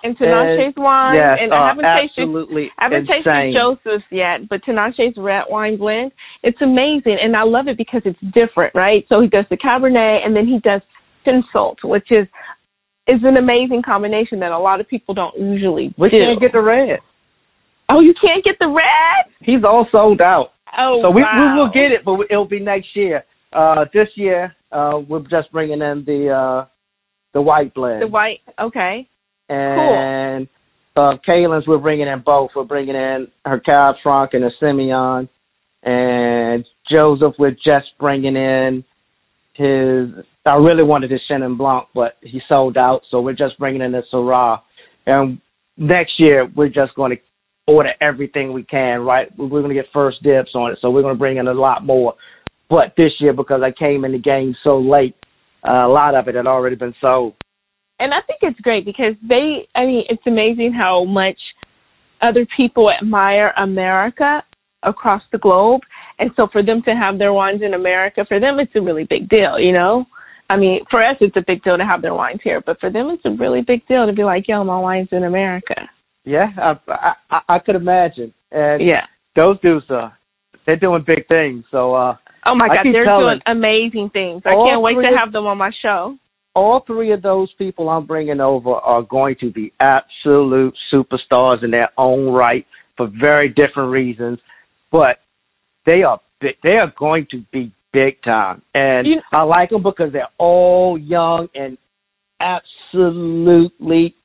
and Tinashe's wine, yes, and uh, I haven't tasted I haven't insane. tasted Joseph's yet, but Tinashe's red wine blend, it's amazing, and I love it because it's different, right? So he does the Cabernet, and then he does Tinashe, which is is an amazing combination that a lot of people don't usually we do. We can't get the red. Oh, you can't get the red? He's all sold out. Oh, so we, wow. we will get it, but it'll be next year. Uh, this year, uh, we're just bringing in the uh, the white blend. The white, okay. And cool. uh, Kaylin's, we're bringing in both. We're bringing in her Cabernet Franc and her Semillon. And Joseph, we're just bringing in his, I really wanted his Chenin Blanc, but he sold out, so we're just bringing in the Syrah. And next year, we're just going to order everything we can, right? We're going to get first dibs on it, so we're going to bring in a lot more. But this year, because I came in the game so late, uh, a lot of it had already been sold. And I think it's great because they, I mean, it's amazing how much other people admire America across the globe. And so for them to have their wines in America, for them, it's a really big deal, you know? I mean, for us, it's a big deal to have their wines here. But for them, it's a really big deal to be like, yo, my wine's in America. Yeah, I, I, I could imagine. And yeah. those dudes, uh, they're doing big things. So, uh, oh, my God, they're doing amazing things. I can't wait to have them on my show. All three of those people I'm bringing over are going to be absolute superstars in their own right for very different reasons. But They are they are going to be big time, and you, I like them because they're all young and absolutely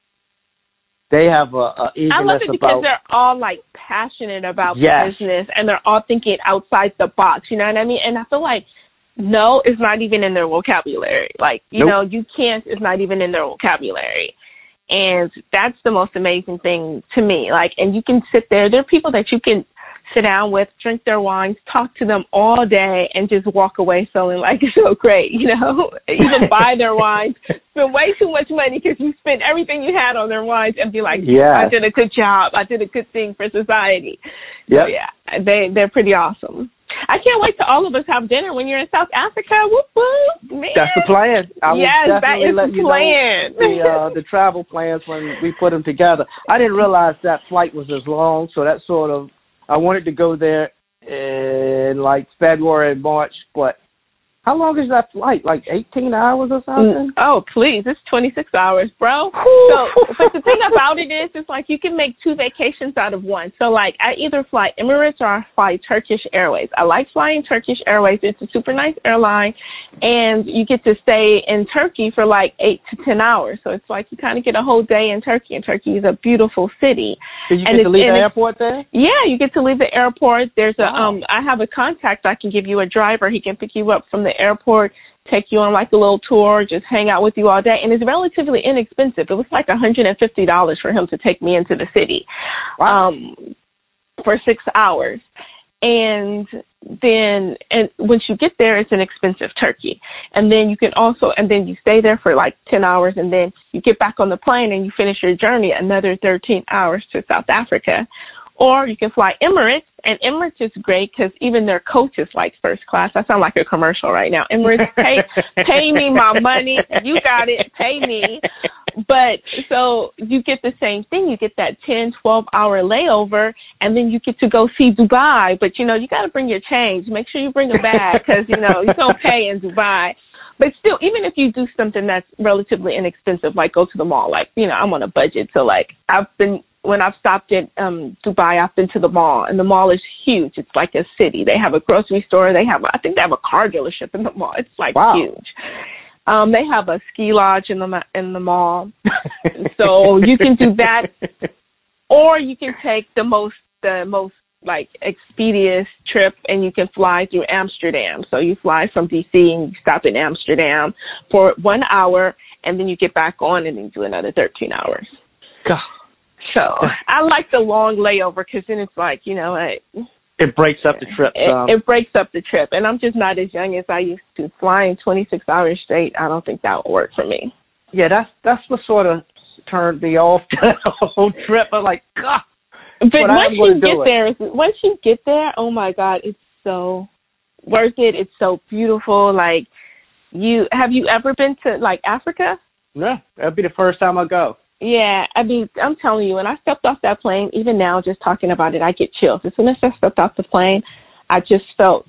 they have a, a eagerness about. I love it because about, they're all like passionate about yes. business, and they're all thinking outside the box. You know what I mean? And I feel like no, it's not even in their vocabulary. Like you nope. know, you can't. It's not even in their vocabulary. And that's the most amazing thing to me. Like, and you can sit there. There are people that you can sit down with, drink their wines, talk to them all day, and just walk away feeling like it's so great, you know? Even buy their wines, spend way too much money because you spent everything you had on their wines and be like, yeah, I did a good job. I did a good thing for society. Yep. So, yeah, they, they're pretty awesome. I can't wait to all of us have dinner when you're in South Africa. Whoop, whoop, man. That's the plan. I will yes, definitely that is let the you plan. Know the, uh, the travel plans when we put them together. I didn't realize that flight was as long, so that sort of, I wanted to go there in, like, February and March, but how long is that flight? Like eighteen hours or something? Oh, please. It's twenty-six hours, bro. So, but the thing about it is, it's like you can make two vacations out of one. So, like, I either fly Emirates or I fly Turkish Airways. I like flying Turkish Airways. It's a super nice airline, and you get to stay in Turkey for, like, eight to ten hours. So it's like you kind of get a whole day in Turkey, and Turkey is a beautiful city. So you and get to leave the airport there? Yeah, you get to leave the airport. There's a, wow. um, I have a contact. I can give you a driver. He can pick you up from the airport, take you on like a little tour, just hang out with you all day. And it's relatively inexpensive. It was like one hundred fifty dollars for him to take me into the city wow. um, for six hours. And then and once you get there, it's an expensive turkey. And then you can also, and then you stay there for like ten hours, and then you get back on the plane and you finish your journey another thirteen hours to South Africa. Or you can fly Emirates, and Emirates is great because even their coach is like first class. I sound like a commercial right now. Emirates, pay, pay me my money. You got it. Pay me. But so you get the same thing. You get that ten, twelve-hour layover, and then you get to go see Dubai. But, you know, you got to bring your change. Make sure you bring a bag because, you know, you don't pay in Dubai. But still, even if you do something that's relatively inexpensive, like go to the mall, like, you know, I'm on a budget. So, like, I've been – when I've stopped in um, Dubai, I've been to the mall, and the mall is huge. It's like a city. They have a grocery store. They have, I think they have a car dealership in the mall. It's like wow. huge. Um, they have a ski lodge in the in the mall. So you can do that, or you can take the most the most like expeditious trip, and you can fly through Amsterdam. So you fly from D C and you stop in Amsterdam for one hour, and then you get back on and then do another thirteen hours. God. So I like the long layover because then it's like, you know, I, it breaks up the trip. Um, it, it breaks up the trip. And I'm just not as young as I used to. Flying twenty-six hours straight, I don't think that would work for me. Yeah, that's that's what sort of turned me off the whole trip. I'm like, God. But once you get there, once you get there, oh, my God, it's so worth it. It's so beautiful. Like, you have you ever been to, like, Africa? Yeah, that would be the first time I go. Yeah, I mean, I'm telling you, when I stepped off that plane, even now just talking about it, I get chills. As soon as I stepped off the plane, I just felt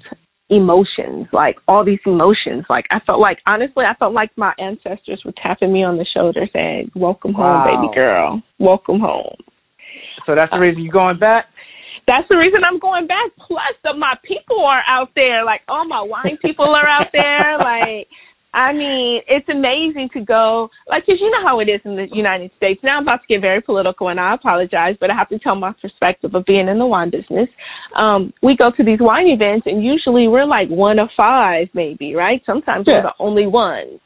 emotions, like all these emotions. Like I felt like, honestly, I felt like my ancestors were tapping me on the shoulder saying, welcome home, wow. baby girl, welcome home. So that's the reason um, you're going back? That's the reason I'm going back. Plus, the, my people are out there, like all my wine people are out there, like. I mean, it's amazing to go, like, because you know how it is in the United States. Now I'm about to get very political, and I apologize, but I have to tell my perspective of being in the wine business. Um, we go to these wine events, and usually we're like one of five, maybe, right? Sometimes yeah. we're the only ones.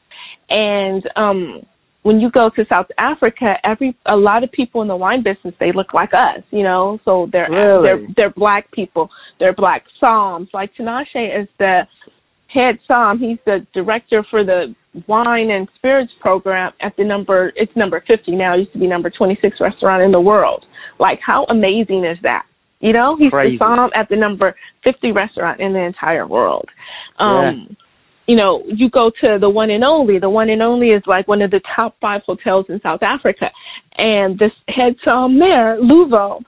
And um, when you go to South Africa, every a lot of people in the wine business, they look like us, you know? So they're really? they're, they're black people. They're black psalms. Like, Tinashe is the head psalm. He's the director for the wine and spirits program at the number, it's number fifty now, it used to be number twenty-six restaurant in the world. Like, how amazing is that? You know, he's Crazy. the psalm at the number fifty restaurant in the entire world. Um, yeah. You know, you go to the one and only, the one and only is like one of the top five hotels in South Africa. And this head psalm there, Luvo,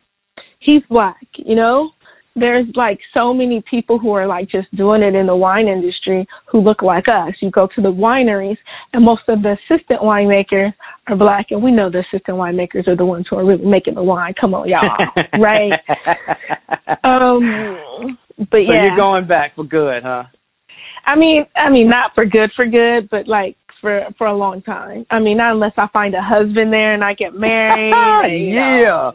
he's black, you know? There's like so many people who are like just doing it in the wine industry who look like us. You go to the wineries and most of the assistant winemakers are black, and we know the assistant winemakers are the ones who are really making the wine. Come on, y'all. Right. Um, but yeah. So you're going back for good, huh? I mean, I mean, not for good, for good, but like for, for a long time. I mean, not unless I find a husband there and I get married. And, yeah.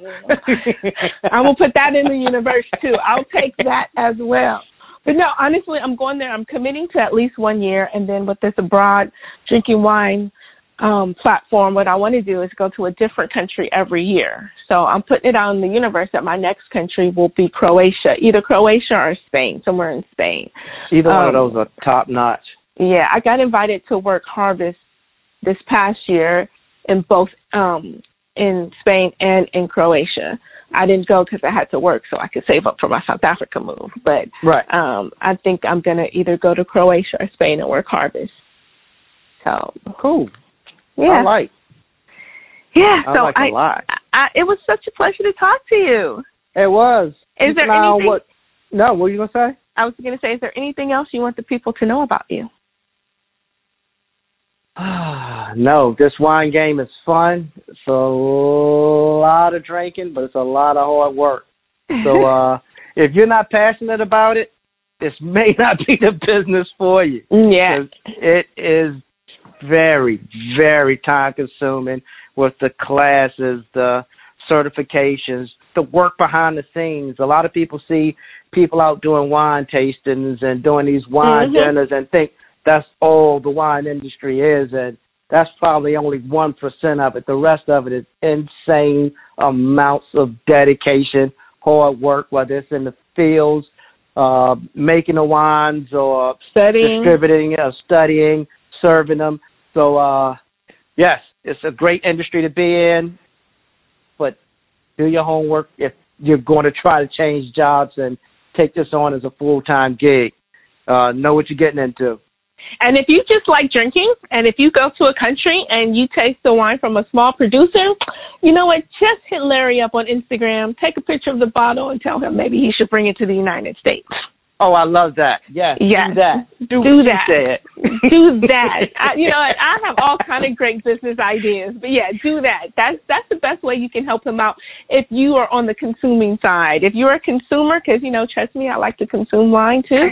I'm going to put that in the universe, too. I'll take that as well. But no, honestly, I'm going there. I'm committing to at least one year. And then with this Abroad Drinking Wine um, platform, what I want to do is go to a different country every year. So I'm putting it out in the universe that my next country will be Croatia, either Croatia or Spain, somewhere in Spain. Either um, one of those are top notch. Yeah, I got invited to work harvest this past year in both um, in Spain and in Croatia. I didn't go because I had to work so I could save up for my South Africa move. But right. um, I think I'm going to either go to Croatia or Spain and work harvest. So cool. Yeah. I like. Yeah. I so like I, a lot. I, I, it was such a pleasure to talk to you. It was. Is you there anything? What, no, what were you going to say? I was going to say, is there anything else you want the people to know about you? Ah, no, this wine game is fun. It's a lot of drinking, but it's a lot of hard work. So uh, if you're not passionate about it, this may not be the business for you. Yeah. 'Cause it is very, very time-consuming with the classes, the certifications, the work behind the scenes. A lot of people see people out doing wine tastings and doing these wine mm-hmm. dinners and think, that's all the wine industry is, and that's probably only one percent of it. The rest of it is insane amounts of dedication, hard work, whether it's in the fields, uh, making the wines or studying, distributing, uh, studying, serving them. So, uh, yes, it's a great industry to be in, but do your homework if you're going to try to change jobs and take this on as a full-time gig. Uh, know what you're getting into. And if you just like drinking, and if you go to a country and you taste the wine from a small producer, you know what? Just hit Larry up on Instagram, take a picture of the bottle, and tell him maybe he should bring it to the United States. Oh, I love that. Yes, yes. Do that. Do, do that. Said. Do that. I, you know, I have all kind of great business ideas, but yeah, do that. That's that's the best way you can help him out if you are on the consuming side. If you're a consumer, because, you know, trust me, I like to consume wine too.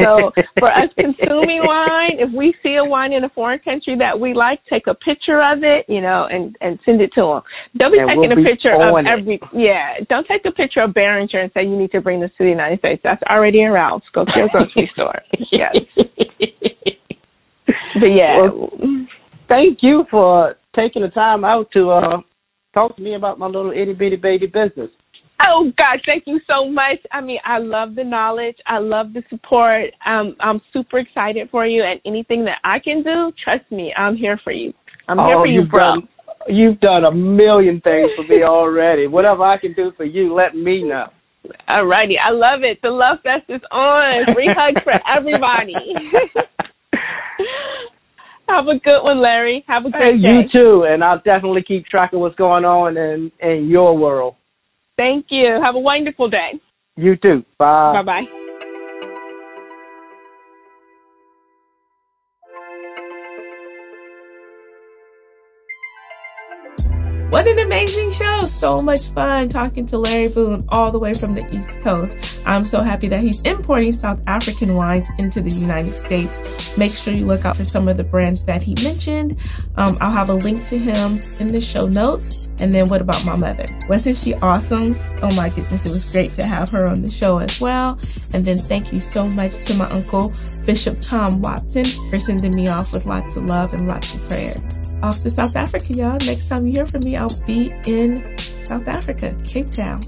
So for us consuming wine, if we see a wine in a foreign country that we like, take a picture of it, you know, and, and send it to them. Don't be and taking we'll a picture of every, it. yeah, don't take a picture of Behringer and say you need to bring this to the United States. That's already in Ralph's. Go to a grocery store. Yes. But yeah. Well, thank you for taking the time out to uh, talk to me about my little itty bitty baby business. Oh, God, thank you so much. I mean, I love the knowledge. I love the support. Um, I'm super excited for you. And anything that I can do, trust me, I'm here for you. I'm oh, here for you, bro. Done, you've done a million things for me already. Whatever I can do for you, let me know. All righty. I love it. The Love Fest is on. Free hugs for everybody. Have a good one, Larry. Have a great hey, day. You too. And I'll definitely keep track of what's going on in, in your world. Thank you. Have a wonderful day. You too. Bye. Bye-bye. What an amazing show. So much fun talking to Larry Boone all the way from the East Coast. I'm so happy that he's importing South African wines into the United States. Make sure you look out for some of the brands that he mentioned. Um, I'll have a link to him in the show notes. And then what about my mother? Wasn't she awesome? Oh my goodness, it was great to have her on the show as well. And then thank you so much to my uncle, Bishop Tom Watson, for sending me off with lots of love and lots of prayer. Off to South Africa, y'all. Next time you hear from me, I'll be in South Africa, Cape Town.